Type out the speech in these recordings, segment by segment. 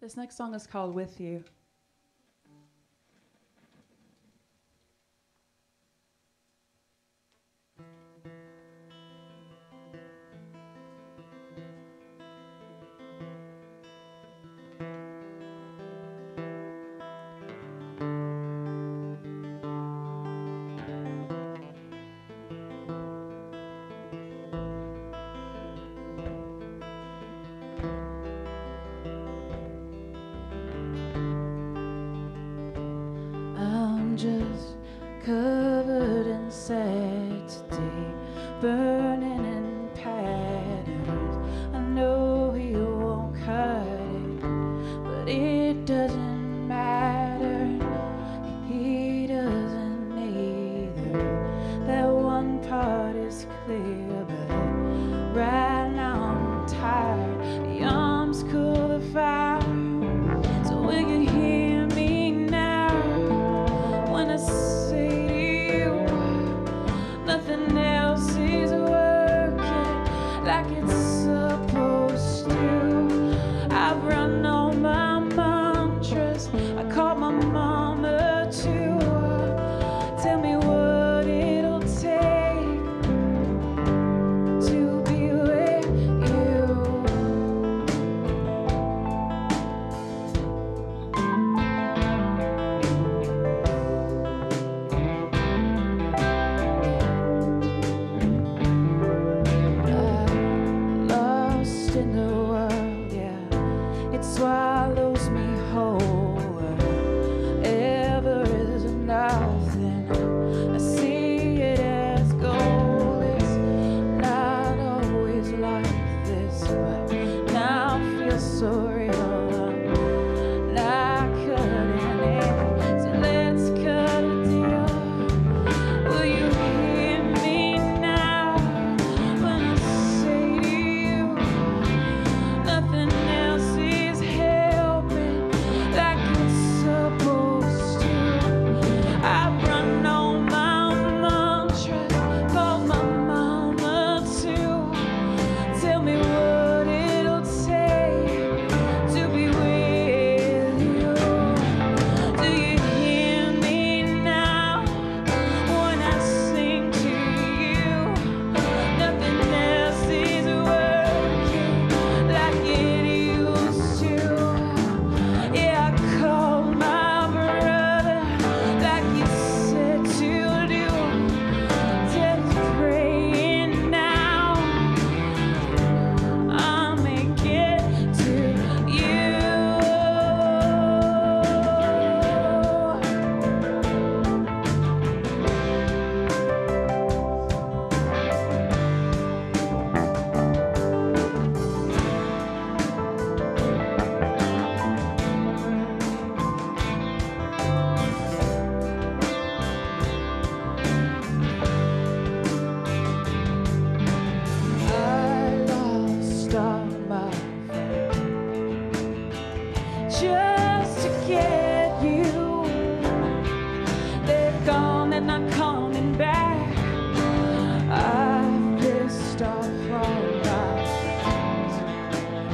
This next song is called With You. Just covered in sanctity, burning in patterns. I know you won't cut it, but it doesn't matter. He doesn't either. That one part is clear, but right now I'm tired. The arms cool the fire, so we can hear. Swallows me whole, whatever is nothing. I see it as gold. It's not always like this, but now I feel so real. I'm not cutting it, so let's cut a deal. Will you hear me now when I say to you, nothing else is just to get you. They're gone, they're not coming back. I've pissed off all my friends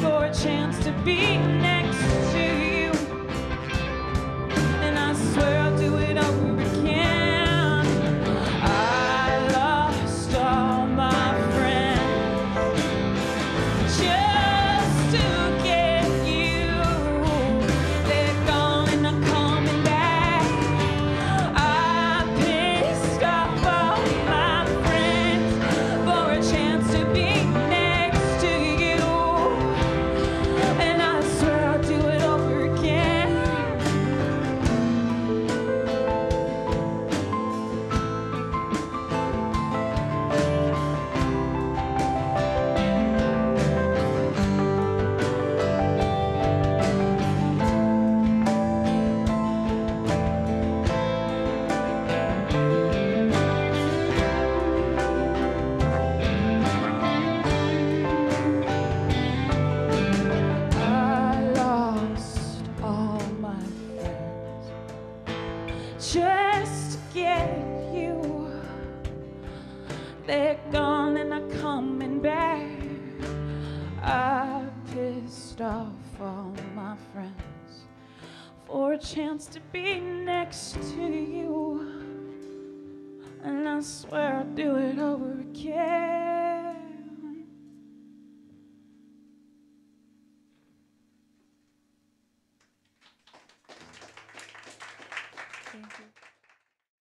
for a chance to be next to you, and I swear I'll do it over again. I lost all my friends just to get. To be next to you, and I swear friends for a chance to be next to you. And I swear I'll do it over again. Thank you.